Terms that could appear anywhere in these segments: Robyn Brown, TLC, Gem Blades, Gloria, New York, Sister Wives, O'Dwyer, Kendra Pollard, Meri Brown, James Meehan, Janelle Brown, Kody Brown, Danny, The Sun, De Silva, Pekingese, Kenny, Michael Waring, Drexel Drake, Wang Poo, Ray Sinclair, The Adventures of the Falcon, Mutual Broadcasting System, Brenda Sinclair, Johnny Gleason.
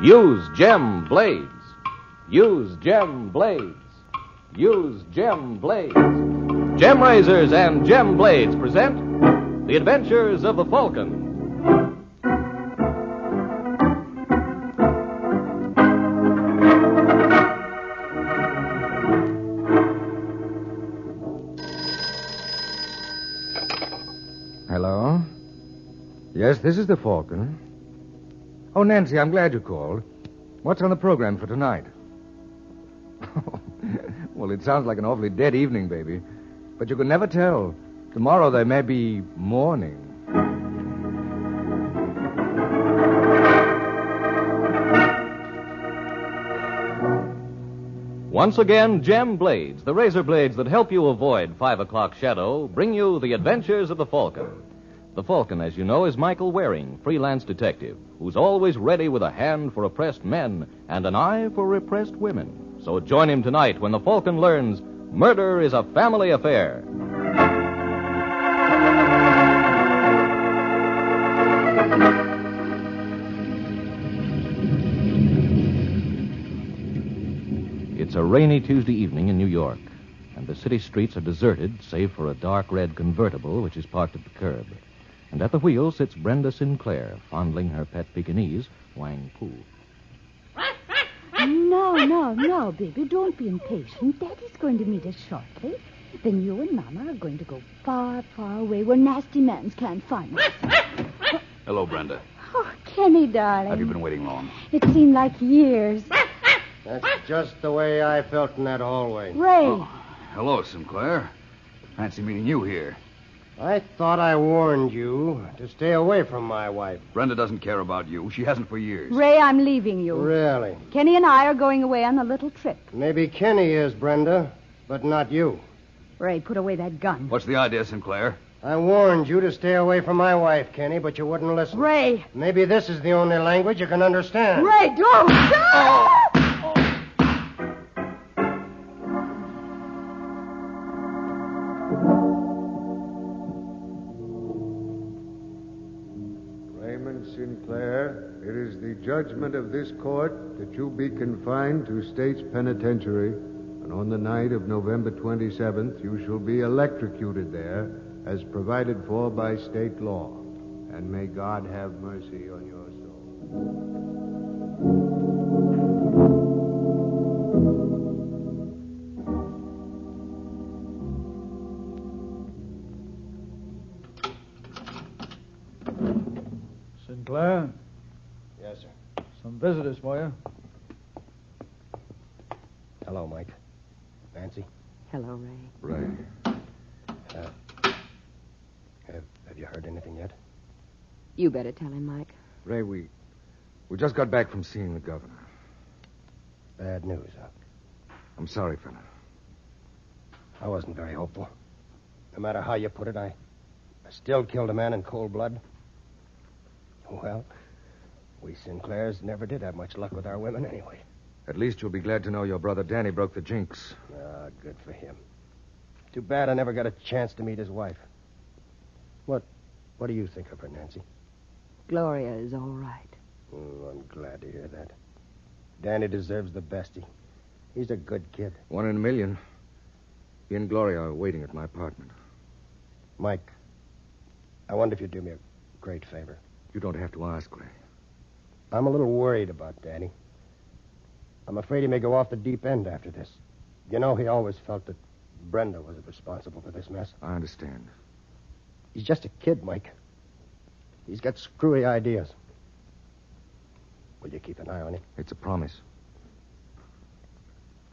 Use Gem Blades. Use Gem Blades. Use Gem Blades. Gem Razors and Gem Blades present The Adventures of the Falcon. Hello? Yes, this is the Falcon. Oh, Nancy, I'm glad you called. What's on the program for tonight? Well, it sounds like an awfully dead evening, baby. But you can never tell. Tomorrow there may be morning. Once again, Gem Blades, the razor blades that help you avoid 5 o'clock shadow, bring you The Adventures of the Falcon. The Falcon, as you know, is Michael Waring, freelance detective, who's always ready with a hand for oppressed men and an eye for repressed women. So join him tonight when the Falcon learns murder is a family affair. It's a rainy Tuesday evening in New York, and the city streets are deserted save for a dark red convertible which is parked at the curb. And at the wheel sits Brenda Sinclair, fondling her pet Pekingese, Wang Poo. No, baby, don't be impatient. Daddy's going to meet us shortly. Then you and Mama are going to go far, far away where nasty mans can't find us. Hello, Brenda. Oh, Kenny, darling. Have you been waiting long? It seemed like years. That's just the way I felt in that hallway. Ray. Oh, hello, Sinclair. Fancy meeting you here. I thought I warned you to stay away from my wife. Brenda doesn't care about you. She hasn't for years. Ray, I'm leaving you. Really? Kenny and I are going away on a little trip. Maybe Kenny is, Brenda, but not you. Ray, put away that gun. What's the idea, Sinclair? I warned you to stay away from my wife, Kenny, but you wouldn't listen. Ray! Maybe this is the only language you can understand. Ray, don't! Oh. Sinclair, it is the judgment of this court that you be confined to state's penitentiary, and on the night of November 27th, you shall be electrocuted there, as provided for by state law. And may God have mercy on your soul. Sinclair? Yes, sir. Some visitors for you. Hello, Mike. Nancy? Hello, Ray. Ray. Have you heard anything yet? You better tell him, Mike. Ray, we just got back from seeing the governor. Bad news, huh? I'm sorry, fella. I wasn't very hopeful. No matter how you put it, I still killed a man in cold blood. Well, we Sinclairs never did have much luck with our women anyway. At least you'll be glad to know your brother Danny broke the jinx. Ah, good for him. Too bad I never got a chance to meet his wife. What do you think of her, Nancy? Gloria is all right. Oh, I'm glad to hear that. Danny deserves the best. He's a good kid. 1 in a million. He and Gloria are waiting at my apartment. Mike, I wonder if you'd do me a great favor. You don't have to ask, Ray. I'm a little worried about Danny. I'm afraid he may go off the deep end after this. You know, he always felt that Brenda was responsible for this mess. I understand. He's just a kid, Mike. He's got screwy ideas. Will you keep an eye on him? It's a promise.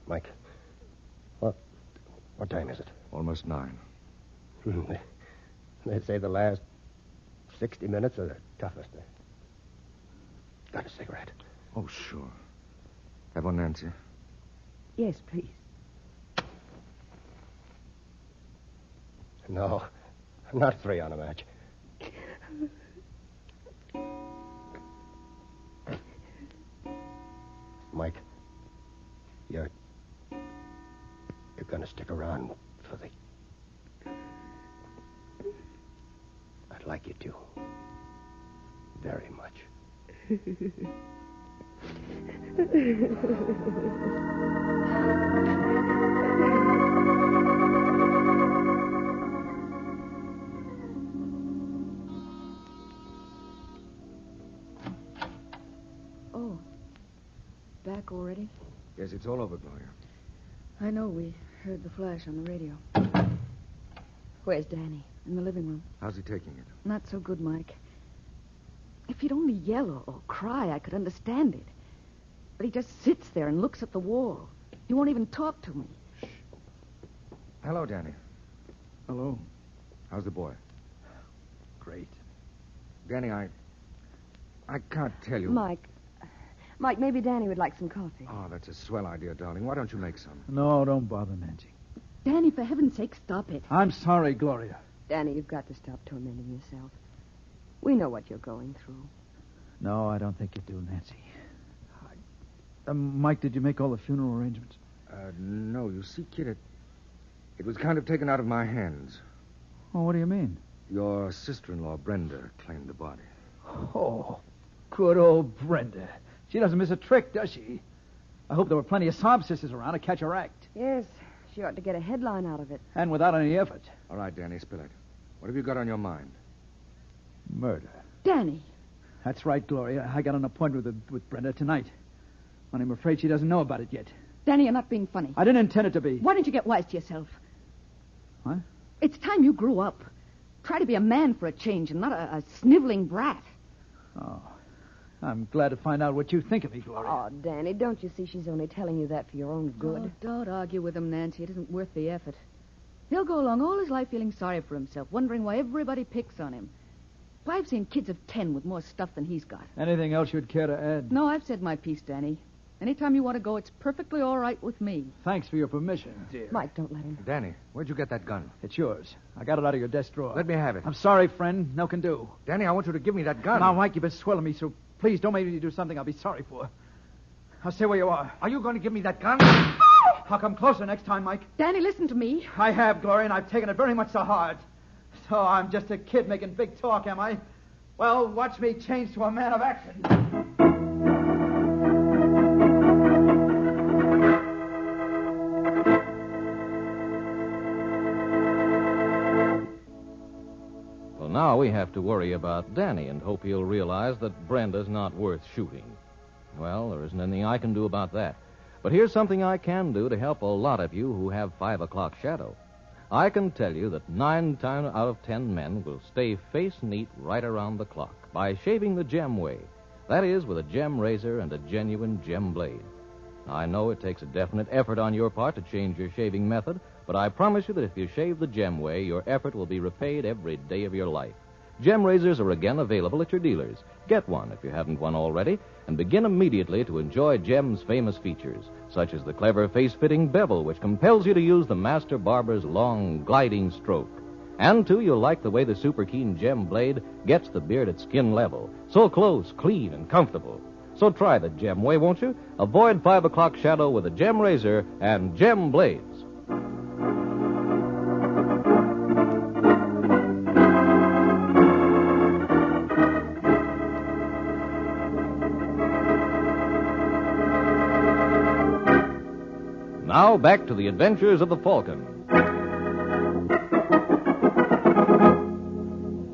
Mike, what time is it? Almost 9. They say the last 60 minutes are the toughest. Got a cigarette? Oh, sure. Have one, Nancy? Yes, please. No, I'm not 3 on a match. Mike, you're going to stick around for the... I'd like you to. Very much. Oh. Back already? Guess it's all over, Gloria. I know. We heard the flash on the radio. Where's Danny? In the living room. How's he taking it? Not so good, Mike. If he'd only yell or cry, I could understand it. But he just sits there and looks at the wall. He won't even talk to me. Shh. Hello, Danny. Hello. How's the boy? Great. Danny, I can't tell you... Mike, maybe Danny would like some coffee. Oh, that's a swell idea, darling. Why don't you make some? No, don't bother, Nancy. Danny, for heaven's sake, stop it. I'm sorry, Gloria. Danny, you've got to stop tormenting yourself. We know what you're going through. No, I don't think you do, Nancy. Mike, did you make all the funeral arrangements? No, you see, kid, it was kind of taken out of my hands. Oh, what do you mean? Your sister-in-law, Brenda, claimed the body. Oh, good old Brenda. She doesn't miss a trick, does she? I hope there were plenty of sob sisters around to catch her act. Yes, she ought to get a headline out of it. And without any effort. All right, Danny, spill it. What have you got on your mind? Murder. Danny! That's right, Gloria. I got an appointment with Brenda tonight. But I'm afraid she doesn't know about it yet. Danny, you're not being funny. I didn't intend it to be. Why don't you get wise to yourself? What? It's time you grew up. Try to be a man for a change and not a sniveling brat. Oh, I'm glad to find out what you think of me, Gloria. Oh, Danny, don't you see she's only telling you that for your own good? Oh, don't argue with him, Nancy. It isn't worth the effort. He'll go along all his life feeling sorry for himself, wondering why everybody picks on him. Why, I've seen kids of 10 with more stuff than he's got. Anything else you'd care to add? No, I've said my piece, Danny. Anytime you want to go, it's perfectly all right with me. Thanks for your permission, dear. Mike, don't let him. Danny, where'd you get that gun? It's yours. I got it out of your desk drawer. Let me have it. I'm sorry, friend. No can do. Danny, I want you to give me that gun. Now, Mike, you've been swelling me so... Please, don't make me do something I'll be sorry for. I'll stay where you are. Are you going to give me that gun? I'll come closer next time, Mike. Danny, listen to me. I have, Gloria, and I've taken it very much to heart. So I'm just a kid making big talk, am I? Well, watch me change to a man of action. Now we have to worry about Danny and hope he'll realize that Brenda's not worth shooting. Well, there isn't anything I can do about that. But here's something I can do to help a lot of you who have 5 o'clock shadow. I can tell you that 9 out of 10 men will stay face neat right around the clock by shaving the gem way. That is, with a gem razor and a genuine gem blade. Now, I know it takes a definite effort on your part to change your shaving method, but I promise you that if you shave the gem way, your effort will be repaid every day of your life. Gem razors are again available at your dealers. Get one if you haven't one already, and begin immediately to enjoy Gem's famous features, such as the clever face-fitting bevel, which compels you to use the master barber's long, gliding stroke. And, too, you'll like the way the super keen gem blade gets the beard at skin level. So close, clean, and comfortable. So try the gem way, won't you? Avoid 5 o'clock shadow with a gem razor and gem blade. Now, back to the Adventures of the Falcon.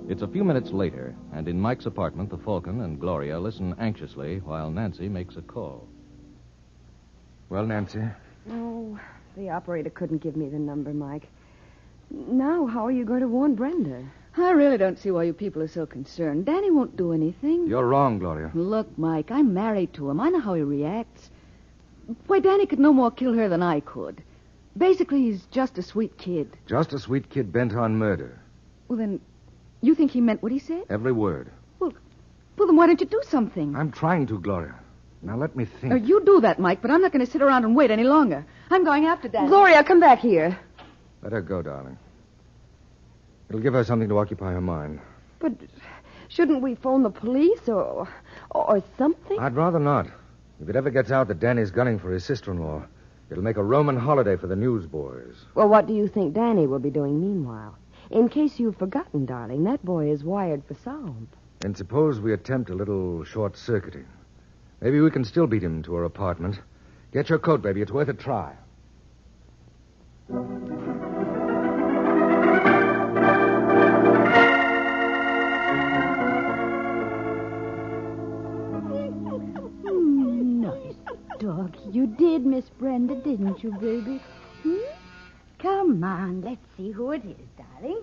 It's a few minutes later, and in Mike's apartment, the Falcon and Gloria listen anxiously while Nancy makes a call. Well, Nancy? Oh, the operator couldn't give me the number, Mike. Now, how are you going to warn Brenda? I really don't see why you people are so concerned. Danny won't do anything. You're wrong, Gloria. Look, Mike, I'm married to him. I know how he reacts. Why, Danny could no more kill her than I could. Basically, he's just a sweet kid. Just a sweet kid bent on murder. Well, then, you think he meant what he said? Every word. Well, then why don't you do something? I'm trying to, Gloria. Now, let me think. Now, you do that, Mike, but I'm not going to sit around and wait any longer. I'm going after Danny. Gloria, come back here. Let her go, darling. It'll give her something to occupy her mind. But shouldn't we phone the police or something? I'd rather not. If it ever gets out that Danny's gunning for his sister-in-law, it'll make a Roman holiday for the newsboys. Well, what do you think Danny will be doing meanwhile? In case you've forgotten, darling, that boy is wired for sound. And suppose we attempt a little short-circuiting. Maybe we can still beat him to her apartment. Get your coat, baby. It's worth a try. Nice dog. You did, Miss Brenda, didn't you, baby? Come on, let's see who it is, darling.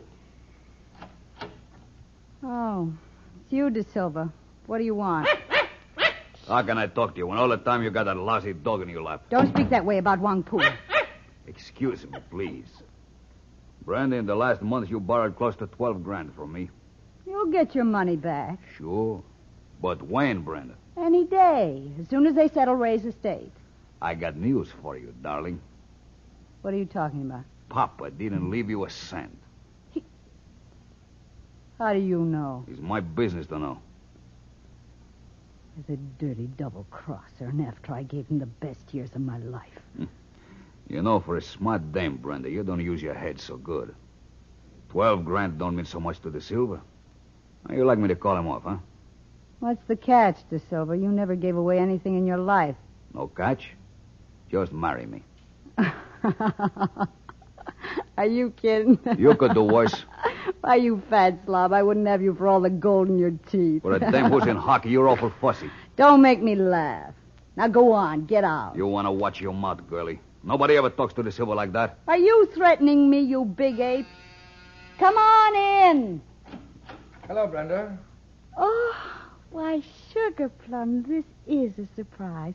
Oh, it's you, De Silva. What do you want? How can I talk to you when all the time you got that lousy dog in your lap? Don't speak that way about Wang Poo. Excuse me, please. Brenda, in the last month you borrowed close to $12,000 from me. You'll get your money back. Sure. But when, Brenda? Any day. As soon as they settle Ray's estate. I got news for you, darling. What are you talking about? Papa didn't leave you a cent. How do you know? It's my business to know. He's a dirty double-crosser, and after I gave him the best years of my life. You know, for a smart dame, Brenda, you don't use your head so good. $12,000 don't mean so much to De Silva. Now, you like me to call him off, huh? What's the catch, De Silva? You never gave away anything in your life. No catch? Just marry me. Are you kidding? You could do worse. Why, you fat slob, I wouldn't have you for all the gold in your teeth. For a dame who's in hockey, you're awful fussy. Don't make me laugh. Now go on, get out. You want to watch your mouth, girlie. Nobody ever talks to De Silva like that. Are you threatening me, you big ape? Come on in. Hello, Brenda. Oh, why, Sugar Plum, this is a surprise.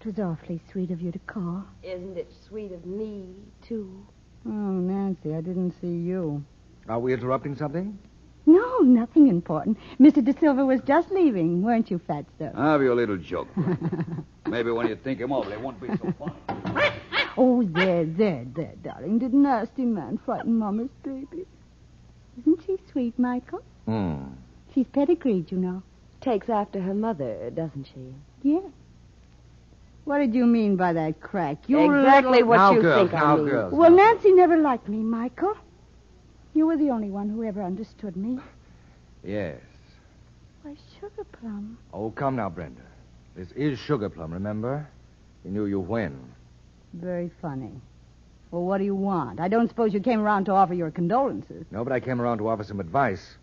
It was awfully sweet of you to call. Isn't it sweet of me, too? Oh, Nancy, I didn't see you. Are we interrupting something? No, nothing important. Mr. De Silva was just leaving, weren't you, fat sir? I'll have your little joke. Maybe when you think him over, they won't be so funny. Oh, there, darling. Did nasty man frighten Mama's baby? Isn't she sweet, Michael? She's pedigreed, you know. Takes after her mother, doesn't she? Yes. Yeah. What did you mean by that crack? Exactly what you think I mean. Well, Nancy never liked me, Michael. You were the only one who ever understood me. Yes. Why, Sugar Plum. Oh, come now, Brenda. This is Sugar Plum, remember? He knew you when. Very funny. Well, what do you want? I don't suppose you came around to offer your condolences. No, but I came around to offer some advice.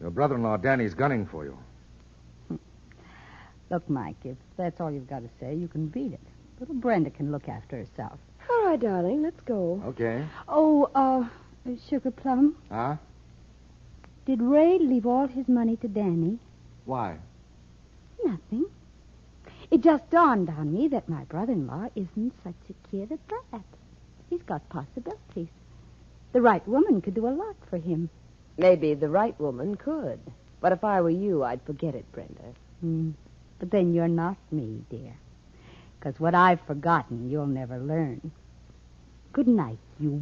Your brother-in-law, Danny's gunning for you. Look, Mike, if that's all you've got to say, you can beat it. Little Brenda can look after herself. All right, darling, let's go. Okay. Oh, Sugar Plum? Huh? Did Ray leave all his money to Danny? Why? Nothing. It just dawned on me that my brother-in-law isn't such a kid at that. He's got possibilities. The right woman could do a lot for him. Maybe the right woman could. But if I were you, I'd forget it, Brenda. But then you're not me, dear. Because what I've forgotten, you'll never learn. Good night, you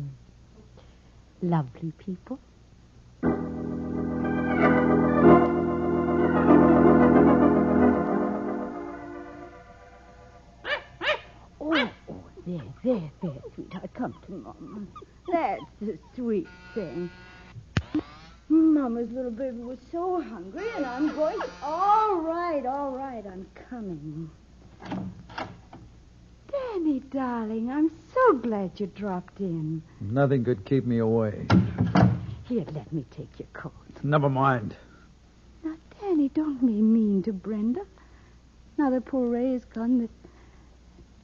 lovely people. There, sweetheart, come to Mama. That's the sweet thing. Mama's little baby was so hungry, and I'm going... All right, I'm coming. Danny, darling, I'm so glad you dropped in. Nothing could keep me away. Here, let me take your coat. Never mind. Now, Danny, don't be mean to Brenda. Now that poor Ray is gone, that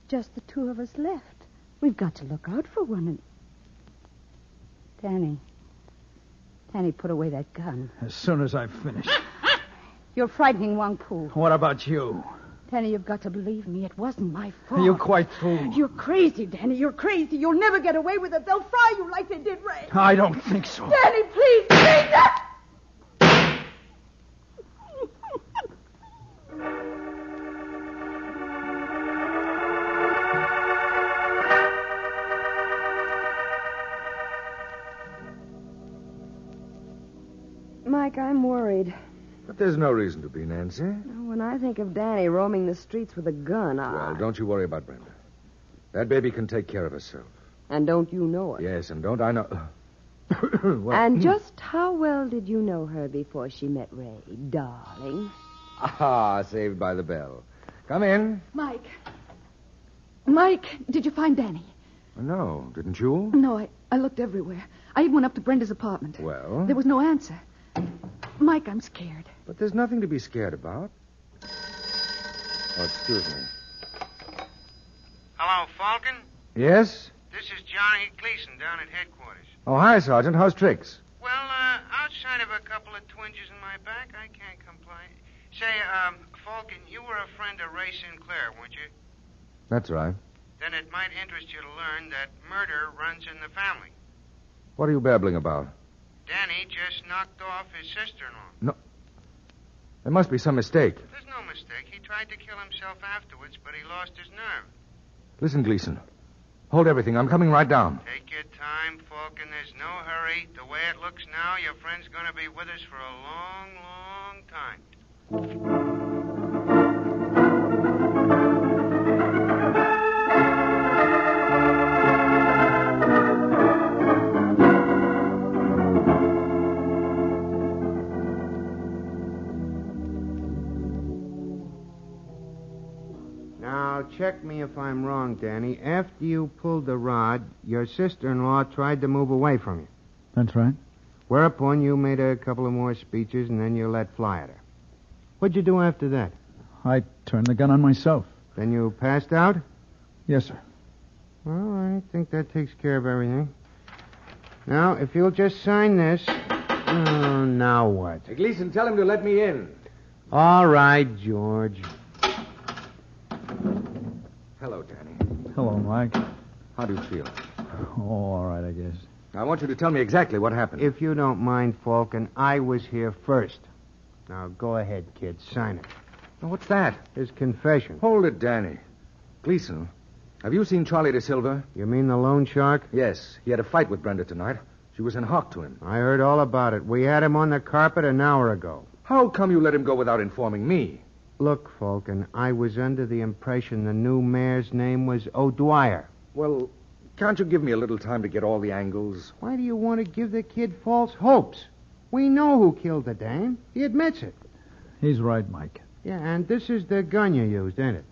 just the two of us left. We've got to look out for one another. Danny, put away that gun. As soon as I finish. You're frightening Wang Poo. What about you? Danny, you've got to believe me. It wasn't my fault. You're quite fool. You're crazy, Danny. You're crazy. You'll never get away with it. They'll fry you like they did Ray. I don't think so. Danny, please. Mike, I'm worried. But there's no reason to be, Nancy. When I think of Danny roaming the streets with a gun, Well, don't you worry about Brenda. That baby can take care of herself. And don't you know it? Yes, and don't I know... Well... And just how well did you know her before she met Ray, darling? Saved by the bell. Come in. Mike. Mike, did you find Danny? No, didn't you? No, I looked everywhere. I even went up to Brenda's apartment. Well? There was no answer. Mike, I'm scared. But there's nothing to be scared about. Oh, excuse me. Hello, Falcon? Yes? This is Johnny Gleason down at headquarters. Oh, hi, Sergeant. How's tricks? Well, outside of a couple of twinges in my back, I can't complain. Say, Falcon, you were a friend of Ray Sinclair, weren't you? That's right. Then it might interest you to learn that murder runs in the family. What are you babbling about? Danny just knocked off his sister-in-law. No. There must be some mistake. There's no mistake. He tried to kill himself afterwards, but he lost his nerve. Listen, Gleason. Hold everything. I'm coming right down. Take your time, Falcon. There's no hurry. The way it looks now, your friend's going to be with us for a long, long time. Now, check me if I'm wrong, Danny. After you pulled the rod, your sister-in-law tried to move away from you. That's right. Whereupon you made a couple of more speeches, and then you let fly at her. What'd you do after that? I turned the gun on myself. Then you passed out? Yes, sir. Well, I think that takes care of everything. Now, if you'll just sign this... Oh, now what? Hey, Gleason, tell him to let me in. All right, George. Hello, Danny. Hello, Mike. How do you feel? Oh, all right, I guess. I want you to tell me exactly what happened. If you don't mind, Falcon, I was here first. Now, go ahead, kid. Sign it. Now, what's that? His confession. Hold it, Danny. Gleason, have you seen Charlie De Silva? You mean the loan shark? Yes. He had a fight with Brenda tonight. She was in hock to him. I heard all about it. We had him on the carpet an hour ago. How come you let him go without informing me? Look, Falcon, I was under the impression the new mayor's name was O'Dwyer. Well, can't you give me a little time to get all the angles? Why do you want to give the kid false hopes? We know who killed the dame. He admits it. He's right, Mike. Yeah, and this is the gun you used, ain't it?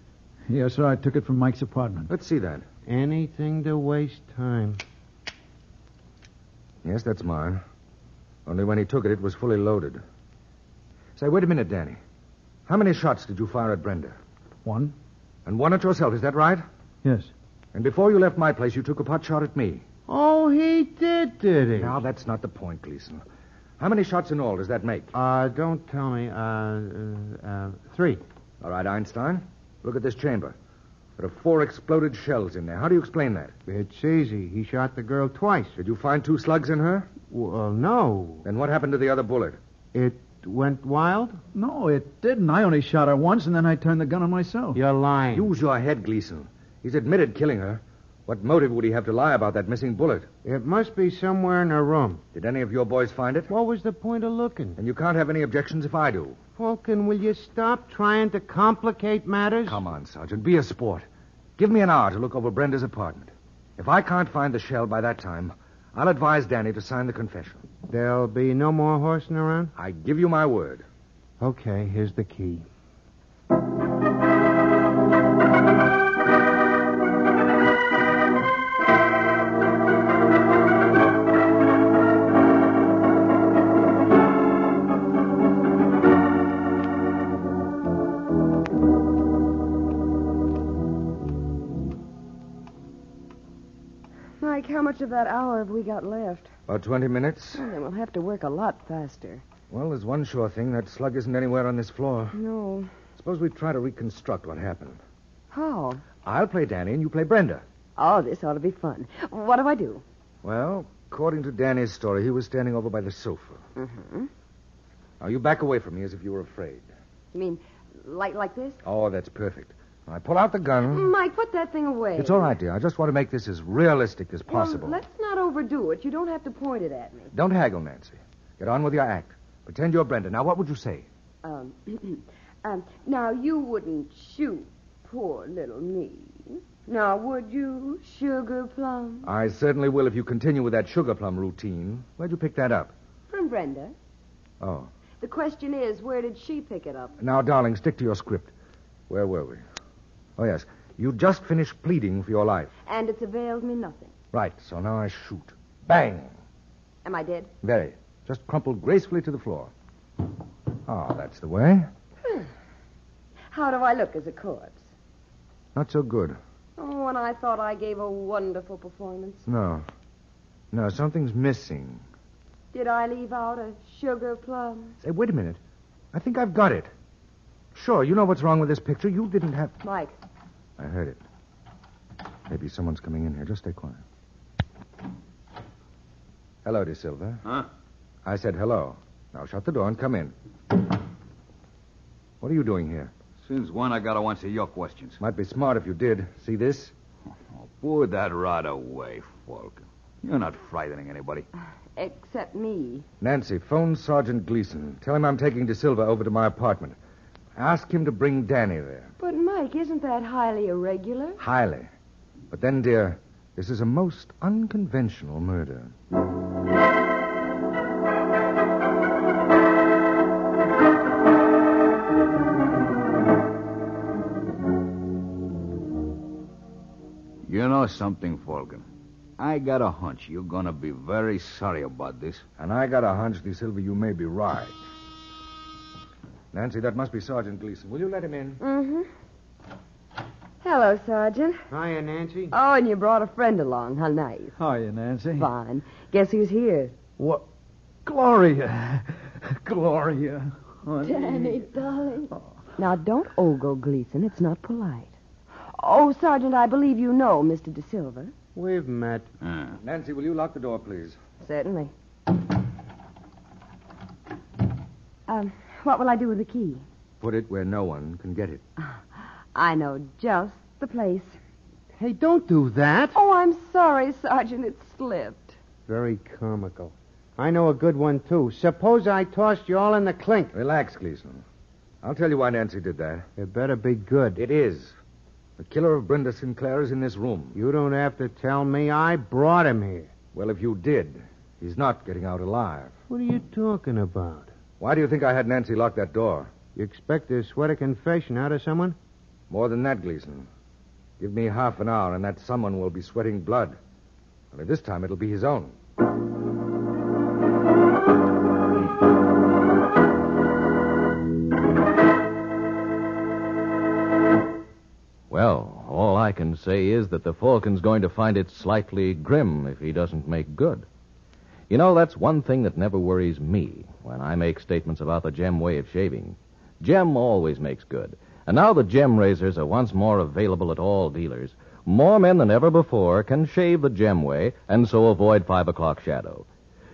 Yes, sir. I took it from Mike's apartment. Let's see that. Anything to waste time. Yes, that's mine. Only when he took it was fully loaded. Say, wait a minute, Danny. How many shots did you fire at Brenda? One. And one at yourself, is that right? Yes. And before you left my place, you took a pot shot at me. Oh, he did he? Now, that's not the point, Gleason. How many shots in all does that make? Don't tell me. Three. All right, Einstein. Look at this chamber. There are 4 exploded shells in there. How do you explain that? It's easy. He shot the girl twice. Did you find 2 slugs in her? Well, no. Then what happened to the other bullet? It went wild? No, it didn't. I only shot her once, and then I turned the gun on myself. You're lying. Use your head, Gleason. He's admitted killing her. What motive would he have to lie about that missing bullet? It must be somewhere in her room. Did any of your boys find it? What was the point of looking? And you can't have any objections if I do. Falcon, will you stop trying to complicate matters? Come on, Sergeant. Be a sport. Give me an hour to look over Brenda's apartment. If I can't find the shell by that time, I'll advise Danny to sign the confession. There'll be no more horsing around? I give you my word. Okay, here's the key. Mike, how much of that hour have we got left? About 20 minutes. Well, then we'll have to work a lot faster. Well, there's one sure thing. That slug isn't anywhere on this floor. No. Suppose we try to reconstruct what happened. How? I'll play Danny and you play Brenda. Oh, this ought to be fun. What do I do? Well, according to Danny's story, he was standing over by the sofa. Mm-hmm. Now, you back away from me as if you were afraid. You mean like this? Oh, that's perfect. I pull out the gun. Mike, put that thing away. It's all right, dear. I just want to make this as realistic as possible. Well, let's not overdo it. You don't have to point it at me. Don't haggle, Nancy. Get on with your act. Pretend you're Brenda. Now, what would you say? Now, you wouldn't shoot poor little me. Now, would you, Sugar Plum? I certainly will if you continue with that Sugar Plum routine. Where'd you pick that up? From Brenda. Oh. The question is, where did she pick it up? Now, darling, stick to your script. Where were we? Oh, yes. You just finished pleading for your life. And it's availed me nothing. Right, so now I shoot. Bang! Am I dead? Very. Just crumpled gracefully to the floor. Oh, that's the way. How do I look as a corpse? Not so good. Oh, and I thought I gave a wonderful performance. No, something's missing. Did I leave out a sugar plum? Say, wait a minute. I think I've got it. Sure, you know what's wrong with this picture. You didn't have... Mike. I heard it. Maybe someone's coming in here. Just stay quiet. Hello, De Silva. Huh? I said hello. Now shut the door and come in. What are you doing here? Since when I gotta answer your questions? Might be smart if you did. See this? Oh, pour that right away, Falcon. You're not frightening anybody. Except me. Nancy, phone Sergeant Gleason. Tell him I'm taking De Silva over to my apartment. Ask him to bring Danny there. But, Mike, isn't that highly irregular? Highly. But then, dear, this is a most unconventional murder. You know something, Falcon? I got a hunch you're going to be very sorry about this. And I got a hunch, De Silva, you may be right. Nancy, that must be Sergeant Gleason. Will you let him in? Mm-hmm. Hello, Sergeant. Hiya, Nancy. Oh, and you brought a friend along. How nice. Hiya, Nancy. Fine. Guess who's here? What? Gloria. Honey. Danny, darling. Oh. Now, don't ogle Gleason. It's not polite. Oh, Sergeant, I believe you know Mr. De Silva. We've met. Nancy, will you lock the door, please? Certainly. What will I do with the key? Put it where no one can get it. I know just the place. Hey, don't do that. Oh, I'm sorry, Sergeant. It slipped. Very comical. I know a good one, too. Suppose I tossed you all in the clink. Relax, Gleason. I'll tell you why Nancy did that. It better be good. It is. The killer of Brenda Sinclair is in this room. You don't have to tell me. I brought him here. Well, if you did, he's not getting out alive. What are you talking about? Why do you think I had Nancy lock that door? You expect to sweat a confession out of someone? More than that, Gleason. Give me half an hour, and that someone will be sweating blood. Only this time it'll be his own. Well, all I can say is that the Falcon's going to find it slightly grim if he doesn't make good. You know, that's one thing that never worries me when I make statements about the Gem way of shaving. Gem always makes good. And now the Gem razors are once more available at all dealers. More men than ever before can shave the Gem way and so avoid 5 o'clock shadow.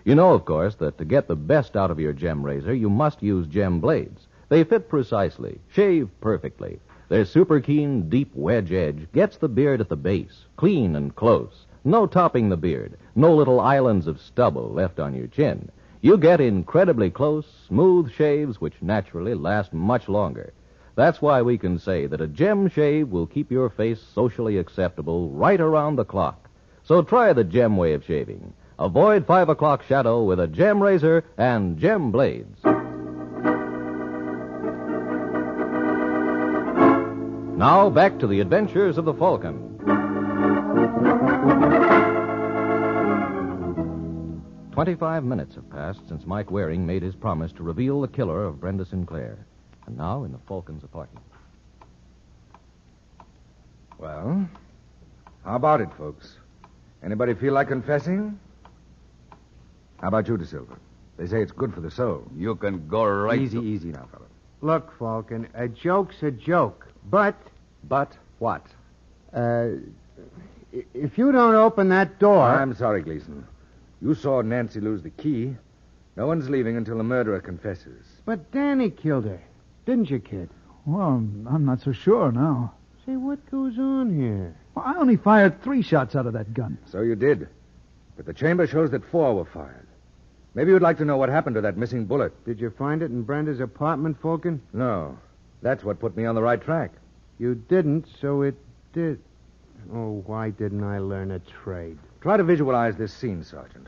You know, of course, that to get the best out of your Gem razor, you must use Gem blades. They fit precisely, shave perfectly. Their super keen, deep wedge edge gets the beard at the base, clean and close. No topping the beard, no little islands of stubble left on your chin. You get incredibly close, smooth shaves which naturally last much longer. That's why we can say that a Gem shave will keep your face socially acceptable right around the clock. So try the Gem way of shaving. Avoid 5 o'clock shadow with a Gem razor and Gem blades. Now, back to the adventures of the Falcon. 25 minutes have passed since Mike Waring made his promise to reveal the killer of Brenda Sinclair. And now, in the Falcon's apartment. Well, how about it, folks? Anybody feel like confessing? How about you, De Silva? They say it's good for the soul. You can go right... Easy now, fella. Look, Falcon, a joke's a joke. But what? If you don't open that door... I'm sorry, Gleason. You saw Nancy lose the key. No one's leaving until the murderer confesses. But Danny killed her. Didn't you, kid? Well, I'm not so sure now. Say, what goes on here? Well, I only fired 3 shots out of that gun. So you did. But the chamber shows that 4 were fired. Maybe you'd like to know what happened to that missing bullet. Did you find it in Brenda's apartment, Falcon? No. That's what put me on the right track. You didn't, so it did. Oh, why didn't I learn a trade? Try to visualize this scene, Sergeant,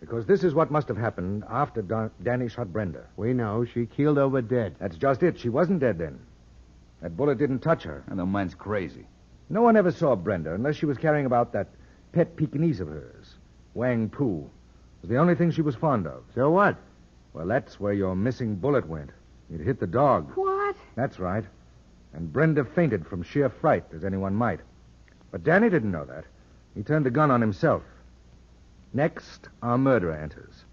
because this is what must have happened after Danny shot Brenda. We know. She keeled over dead. That's just it. She wasn't dead then. That bullet didn't touch her. And the man's crazy. No one ever saw Brenda unless she was carrying about that pet Pekingese of hers, Wang Poo. It was the only thing she was fond of. So what? Well, that's where your missing bullet went. It hit the dog. What? That's right. And Brenda fainted from sheer fright, as anyone might. But Danny didn't know that. He turned the gun on himself. Next, our murderer enters.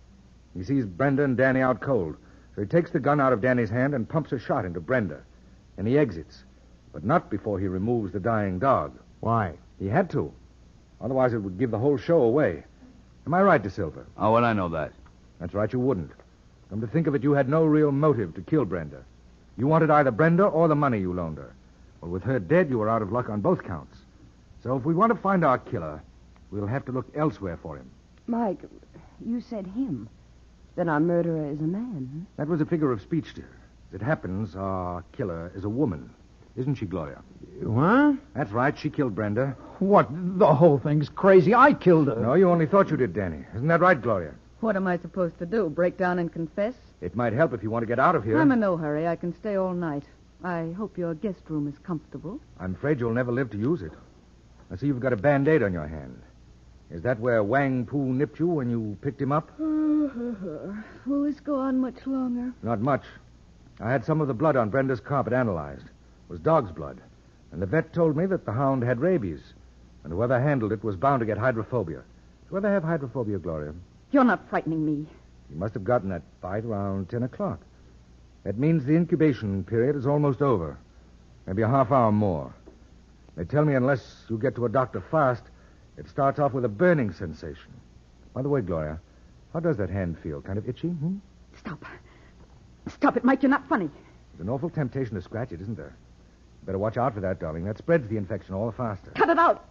He sees Brenda and Danny out cold, so he takes the gun out of Danny's hand and pumps a shot into Brenda. And he exits, but not before he removes the dying dog. Why? He had to. Otherwise, it would give the whole show away. Am I right, De Silva? How would I know that? That's right, you wouldn't. Come to think of it, you had no real motive to kill Brenda. You wanted either Brenda or the money you loaned her. Well, with her dead, you were out of luck on both counts. So if we want to find our killer, we'll have to look elsewhere for him. Mike, you said him. Then our murderer is a man. That was a figure of speech, dear. As it happens, our killer is a woman. Isn't she, Gloria? What? That's right. She killed Brenda. What? The whole thing's crazy. I killed her. No, you only thought you did, Danny. Isn't that right, Gloria? What am I supposed to do? Break down and confess? It might help if you want to get out of here. I'm in no hurry. I can stay all night. I hope your guest room is comfortable. I'm afraid you'll never live to use it. I see you've got a Band-Aid on your hand. Is that where Wang Poo nipped you when you picked him up? Will this go on much longer? Not much. I had some of the blood on Brenda's carpet analyzed. It was dog's blood. And the vet told me that the hound had rabies. And whoever handled it was bound to get hydrophobia. Do they have hydrophobia, Gloria? You're not frightening me. You must have gotten that bite around 10 o'clock. That means the incubation period is almost over. Maybe a half hour more. They tell me unless you get to a doctor fast, it starts off with a burning sensation. By the way, Gloria, how does that hand feel? Kind of itchy? Stop. Stop it, Mike. You're not funny. There's an awful temptation to scratch it, isn't there? Better watch out for that, darling. That spreads the infection all the faster. Cut it out.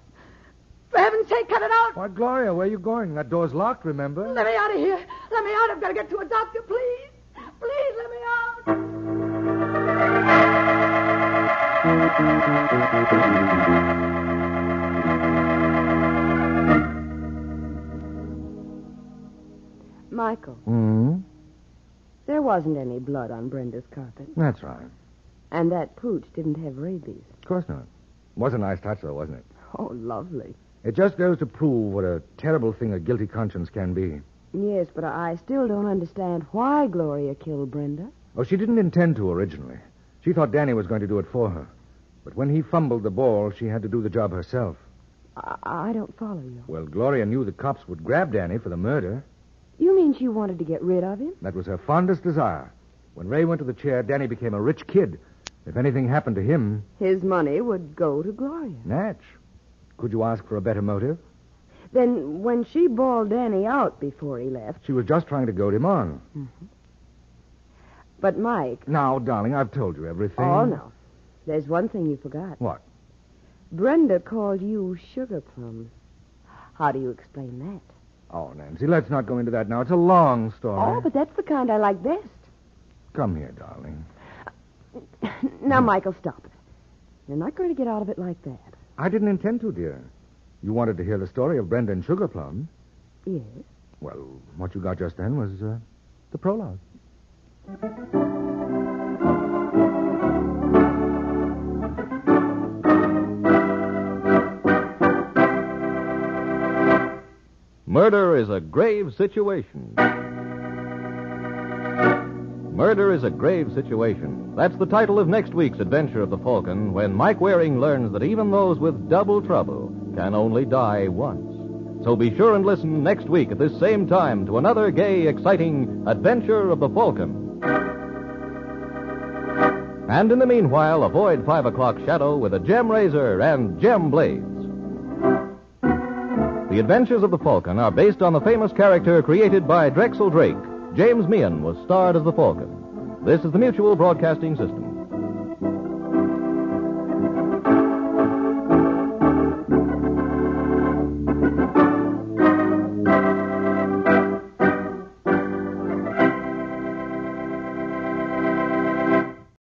For heaven's sake, cut it out. Why, Gloria, where are you going? That door's locked, remember? Let me out of here. Let me out. I've got to get to a doctor, please. Please, let me out. Michael. Hmm? There wasn't any blood on Brenda's carpet. That's right. And that pooch didn't have rabies. Of course not. Was a nice touch, though, wasn't it? Oh, lovely. It just goes to prove what a terrible thing a guilty conscience can be. Yes, but I still don't understand why Gloria killed Brenda. Oh, she didn't intend to originally. She thought Danny was going to do it for her. But when he fumbled the ball, she had to do the job herself. I don't follow you. Well, Gloria knew the cops would grab Danny for the murder. You mean she wanted to get rid of him? That was her fondest desire. When Ray went to the chair, Danny became a rich kid. If anything happened to him... his money would go to Gloria. Natch. Could you ask for a better motive? Then when she bawled Danny out before he left... she was just trying to goad him on. Mm-hmm. But, Mike... Now, darling, I've told you everything. Oh, no. There's one thing you forgot. What? Brenda called you sugar plums. How do you explain that? Oh, Nancy, let's not go into that now. It's a long story. Oh, but that's the kind I like best. Come here, darling. Now, Michael, stop it. You're not going to get out of it like that. I didn't intend to, dear. You wanted to hear the story of Brenda and Sugar Plum. Yes. Well, what you got just then was the prologue. Murder is a grave situation. Murder is a grave situation. That's the title of next week's Adventure of the Falcon, when Mike Waring learns that even those with double trouble can only die once. So be sure and listen next week at this same time to another gay, exciting Adventure of the Falcon. And in the meanwhile, avoid 5 o'clock shadow with a gem razor and Gem Blades. The Adventures of the Falcon are based on the famous character created by Drexel Drake. James Meehan was starred as the Falcon. This is the Mutual Broadcasting System.